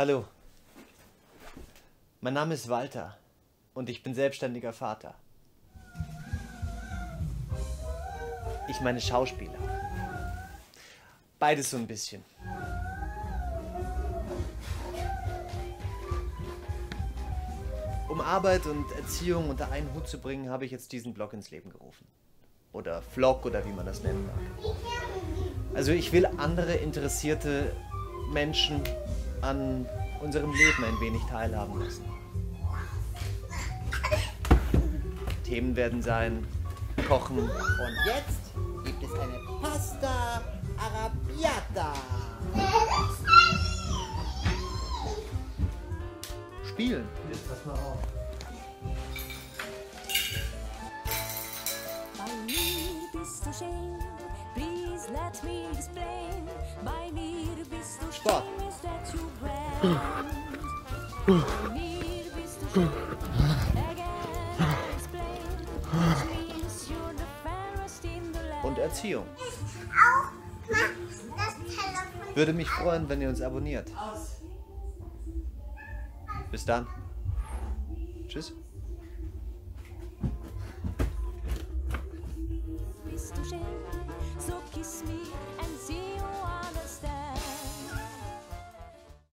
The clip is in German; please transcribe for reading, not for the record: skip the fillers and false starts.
Hallo, mein Name ist Walter und ich bin selbstständiger Vater. Ich meine Schauspieler. Beides so ein bisschen. Um Arbeit und Erziehung unter einen Hut zu bringen, habe ich jetzt diesen Blog ins Leben gerufen. Oder Vlog oder wie man das nennen mag. Also ich will andere interessierte Menschen an unserem Leben ein wenig teilhaben lassen. Themen werden sein, Kochen und jetzt gibt es eine Pasta Arrabbiata. Spielen. Jetzt pass mal auf. By mir bist du schön, please let me explain. By mir bist du schön, is that you brand. By mir bist du schön, again explain. Which means you're the fairest in the land. Und Erziehung. Würde mich freuen, wenn ihr uns abonniert. Bis dann. Tschüss.